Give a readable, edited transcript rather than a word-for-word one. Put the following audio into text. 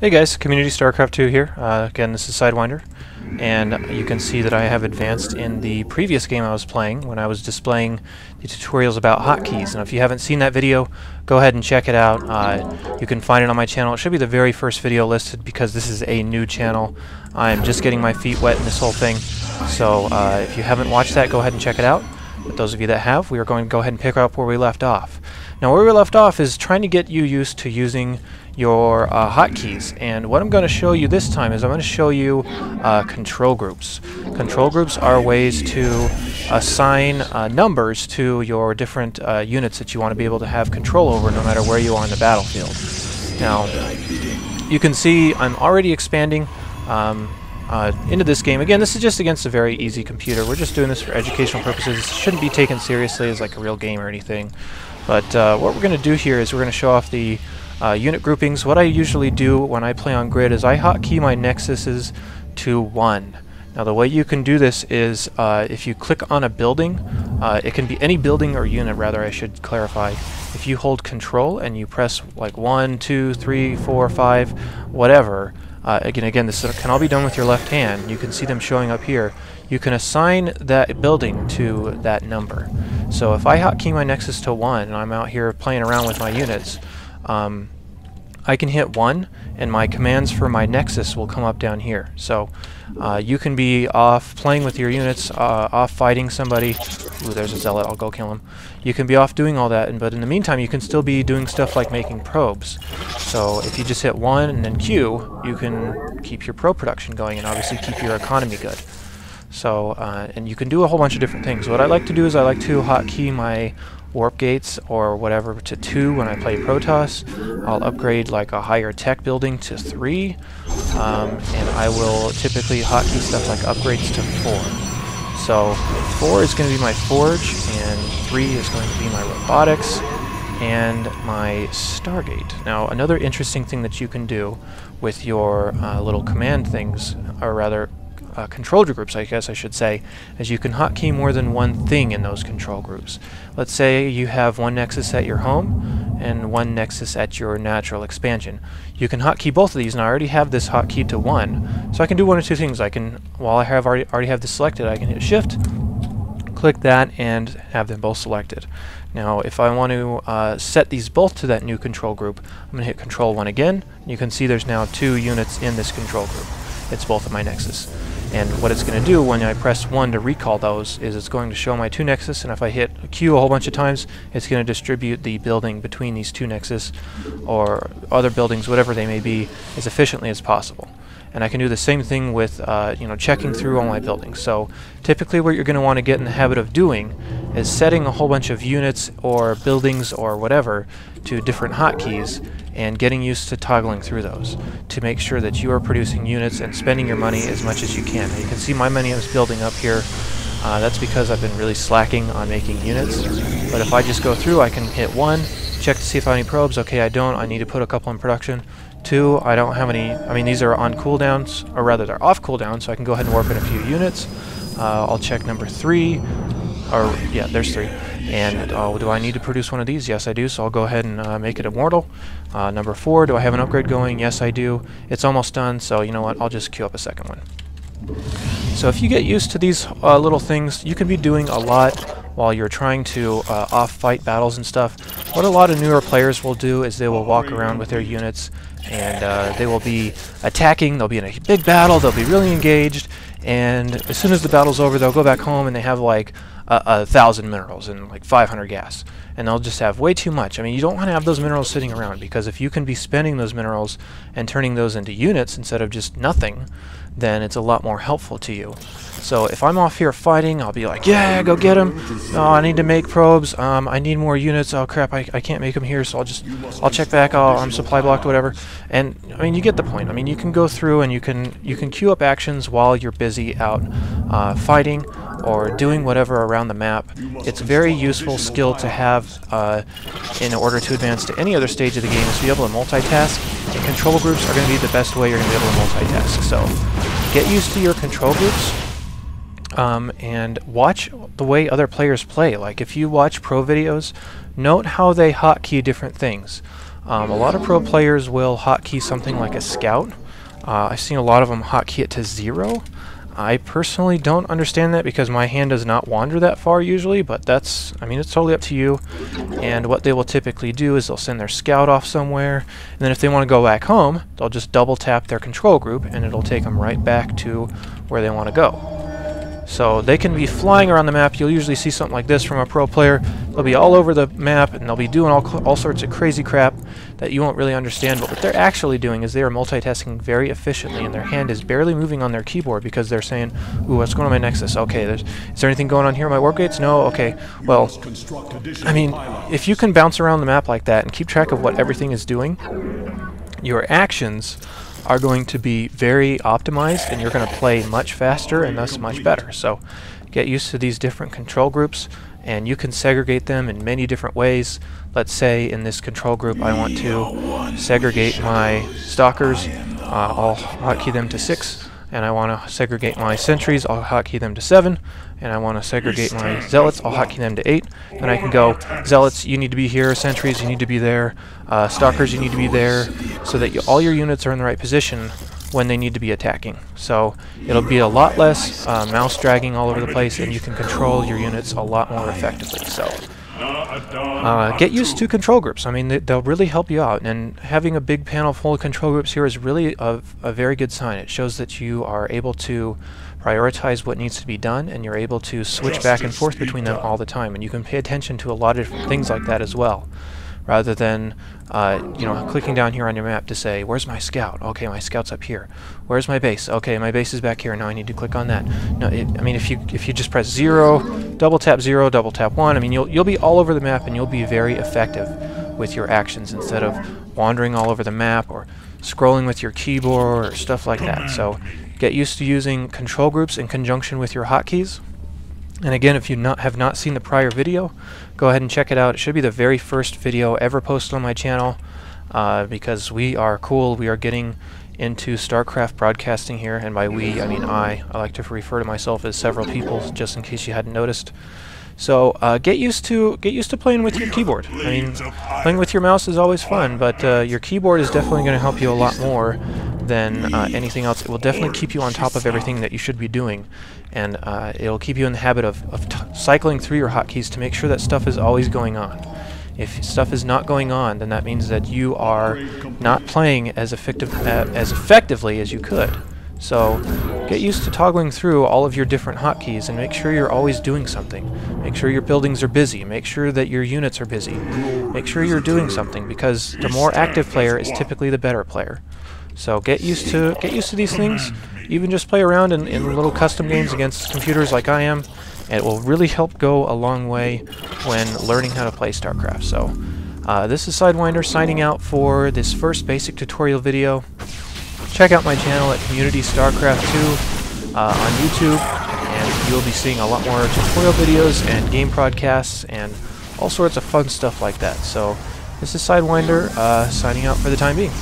Hey guys, Community StarCraft 2 here. Again, this is Sidewinder, and you can see that I have advanced in the previous game I was playing when I was displaying the tutorials about hotkeys. And if you haven't seen that video, go ahead and check it out. You can find it on my channel. It should be the very first video listed because this is a new channel. I'm just getting my feet wet in this whole thing, so if you haven't watched that, go ahead and check it out. But those of you that have, we are going to go ahead and pick up where we left off. Now, where we left off is trying to get you used to using your hotkeys, and what I'm going to show you this time is I'm going to show you control groups. Control groups are ways to assign numbers to your different units that you want to be able to have control over no matter where you are in the battlefield. Now, you can see I'm already expanding into this game. Again, this is just against a very easy computer. We're just doing this for educational purposes. It shouldn't be taken seriously as like a real game or anything. But what we're going to do here is we're going to show off the unit groupings. What I usually do when I play on grid is I hotkey my nexuses to 1. Now, the way you can do this is if you click on a building, it can be any building or unit, rather, I should clarify. If you hold control and you press like 1, 2, 3, 4, 5, whatever, again, this can all be done with your left hand. You can see them showing up here. You can assign that building to that number. So if I hotkey my Nexus to 1 and I'm out here playing around with my units, I can hit 1 and my commands for my Nexus will come up down here. So you can be off playing with your units, off fighting somebody. Ooh, there's a zealot. I'll go kill him. You can be off doing all that, but in the meantime, you can still be doing stuff like making probes. So if you just hit 1 and then Q, you can keep your probe production going and obviously keep your economy good. So, and you can do a whole bunch of different things. What I like to do is I like to hotkey my warp gates or whatever to 2 when I play Protoss. I'll upgrade like a higher tech building to 3, and I will typically hotkey stuff like upgrades to 4. So 4 is going to be my forge, and 3 is going to be my robotics and my stargate. Now, another interesting thing that you can do with your little command things, or rather control groups, I guess I should say, is you can hotkey more than one thing in those control groups. Let's say you have one nexus at your home and one nexus at your natural expansion. You can hotkey both of these, and I already have this hotkey to 1, so I can do one of two things. I can, while I have already have this selected, I can hit shift, click that, and have them both selected. Now, if I want to set these both to that new control group, I'm going to hit control 1 again. You can see there's now 2 units in this control group. It's both of my nexus. And what it's going to do when I press 1 to recall those is it's going to show my 2 nexus, and if I hit Q a whole bunch of times, it's going to distribute the building between these 2 nexus or other buildings, whatever they may be, as efficiently as possible. And I can do the same thing with you know, checking through all my buildings. So typically what you're going to want to get in the habit of doing is setting a whole bunch of units or buildings or whatever to different hotkeys and getting used to toggling through those to make sure that you are producing units and spending your money as much as you can. Now, you can see my money is building up here. That's because I've been really slacking on making units. But if I just go through, I can hit 1, check to see if I have any probes. Okay, I don't. I need to put a couple in production. 2, I don't have any. I mean, these are on cooldowns, or rather they're off cooldown, so I can go ahead and warp in a few units. I'll check number 3, or yeah, there's 3. And do I need to produce one of these? Yes, I do, so I'll go ahead and make it immortal. Number 4, do I have an upgrade going? Yes, I do. It's almost done, so you know what, I'll just queue up a second one. So if you get used to these little things, you can be doing a lot while you're trying to off-fight battles and stuff. What a lot of newer players will do is they will walk around with their units, and they will be attacking, they'll be in a big battle, they'll be really engaged, and as soon as the battle's over, they'll go back home and they have like 1,000 minerals and like 500 gas, and they'll just have way too much. I mean, you don't want to have those minerals sitting around, because if you can be spending those minerals and turning those into units instead of just nothing, then it's a lot more helpful to you. So if I'm off here fighting, I'll be like, yeah, go get them. Oh, I need to make probes. I need more units. Oh crap, I can't make them here, so I'll check back. Oh, I'm supply blocked, whatever. And I mean, you get the point. I mean, you can go through and you can queue up actions while you're busy out fighting or doing whatever around the map. It's a very useful skill to have in order to advance to any other stage of the game, is to be able to multitask, and control groups are going to be the best way you're going to be able to multitask. So get used to your control groups, and watch the way other players play. Like, if you watch pro videos, note how they hotkey different things. A lot of pro players will hotkey something like a scout. I've seen a lot of them hotkey it to 0. I personally don't understand that because my hand does not wander that far usually, but that's, I mean, it's totally up to you. And what they will typically do is they'll send their scout off somewhere, and then if they want to go back home, they'll just double tap their control group and it'll take them right back to where they want to go. So they can be flying around the map. You'll usually see something like this from a pro player. They'll be all over the map and they'll be doing all sorts of crazy crap that you won't really understand. But what they're actually doing is they are multitasking very efficiently, and their hand is barely moving on their keyboard because they're saying, ooh, what's going on in my Nexus? Okay, is there anything going on here in my warp gates? No? Okay, well, I mean, if you can bounce around the map like that and keep track of what everything is doing, your actions are going to be very optimized and you're going to play much faster and thus much better. So get used to these different control groups, and you can segregate them in many different ways. Let's say in this control group I want to segregate my stalkers, I'll hotkey them to 6, and I want to segregate my sentries, I'll hotkey them to 7, and I want to segregate my zealots, I'll hotkey them to 8, and I can go, zealots, you need to be here, sentries, you need to be there, stalkers, you need to be there, so that all your units are in the right position when they need to be attacking. So it'll be a lot less mouse dragging all over the place, and you can control your units a lot more effectively. So get used to control groups. I mean, they'll really help you out, and having a big panel full of control groups here is really a very good sign. It shows that you are able to prioritize what needs to be done, and you're able to switch back and forth between them all the time, and you can pay attention to a lot of different things like that as well, rather than you know, clicking down here on your map to say, where's my scout? Okay, my scout's up here. Where's my base? Okay, my base is back here. Now I need to click on that. No, I mean, if you just press 0, double tap 1, I mean, you'll be all over the map and you'll be very effective with your actions instead of wandering all over the map or scrolling with your keyboard or stuff like that. So get used to using control groups in conjunction with your hotkeys. And again, if you have not seen the prior video, go ahead and check it out. It should be the very first video ever posted on my channel, because we are cool. We are getting into StarCraft broadcasting here, and by we, I mean I like to refer to myself as several people, just in case you hadn't noticed. So get used to playing with your keyboard. I mean, playing with your mouse is always fun, but your keyboard is definitely going to help you a lot more than anything else. It will definitely keep you on top of everything that you should be doing, and it'll keep you in the habit of cycling through your hotkeys to make sure that stuff is always going on. If stuff is not going on, then that means that you are not playing as effectively as you could. So get used to toggling through all of your different hotkeys and make sure you're always doing something. Make sure your buildings are busy. Make sure that your units are busy. Make sure you're doing something, because the more active player is typically the better player. So get used to these things. Even just play around in little custom games against computers like I am, and it will really help go a long way when learning how to play StarCraft. So this is Sidewinder signing out for this first basic tutorial video. Check out my channel at Community StarCraft 2 on YouTube, and you'll be seeing a lot more tutorial videos and game podcasts and all sorts of fun stuff like that. So this is Sidewinder signing out for the time being.